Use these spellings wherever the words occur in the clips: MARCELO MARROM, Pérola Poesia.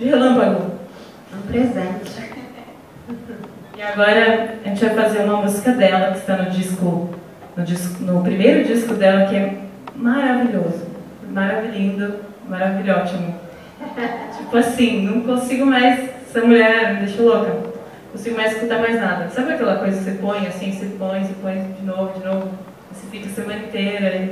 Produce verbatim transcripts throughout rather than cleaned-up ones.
Relâmpago. Um presente. E agora a gente vai fazer uma música dela que está no disco, no, disco, no primeiro disco dela, que é maravilhoso, maravilhoso, maravilhótimo. Tipo assim, não consigo mais, essa mulher me deixou louca, não consigo mais escutar mais nada. Sabe aquela coisa que você põe assim, você põe, você põe de novo, de novo, você fica a semana inteira e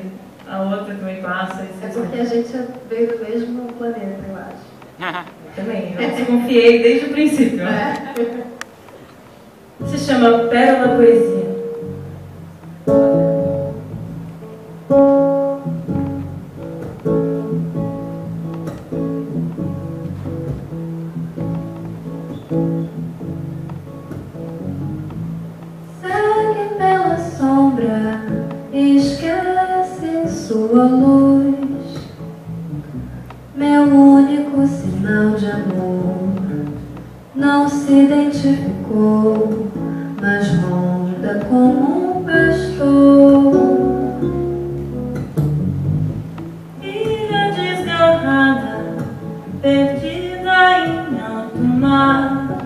a outra também passa. E é porque a gente veio do mesmo planeta, eu acho. Também, eu desconfiei desde o princípio. Né? Se chama Pérola Poesia. Segue pela sombra, esquece sua luz, meu único sinal de amor. Não se identificou, mas ronda como um pastor. Ilha desgarrada, perdida em alto mar,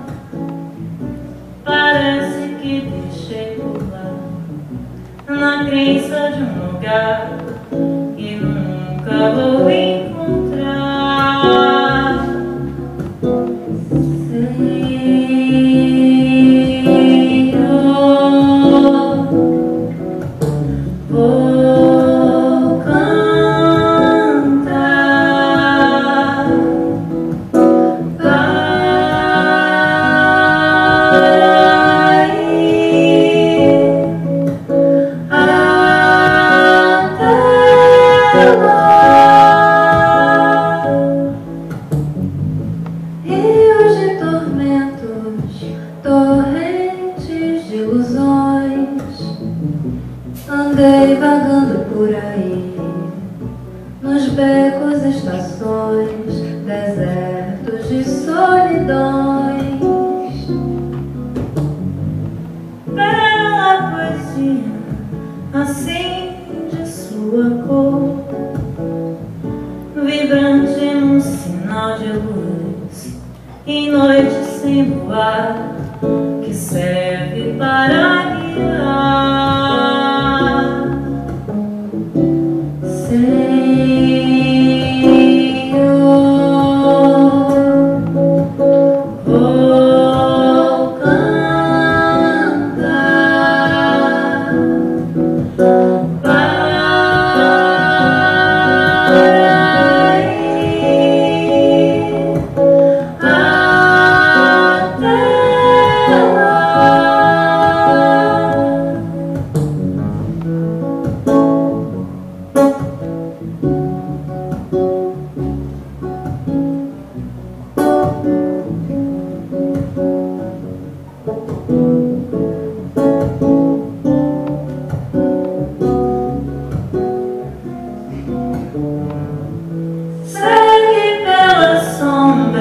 parece que deixei pular na crença de um lugar que nunca vou encontrar. Andei vagando por aí, nos becos, estações, desertos de solidões. Pérola poesia, assim de sua cor, vibrante num sinal de luz, em noite sem luar, que serve para guiar. Segue pela sombra.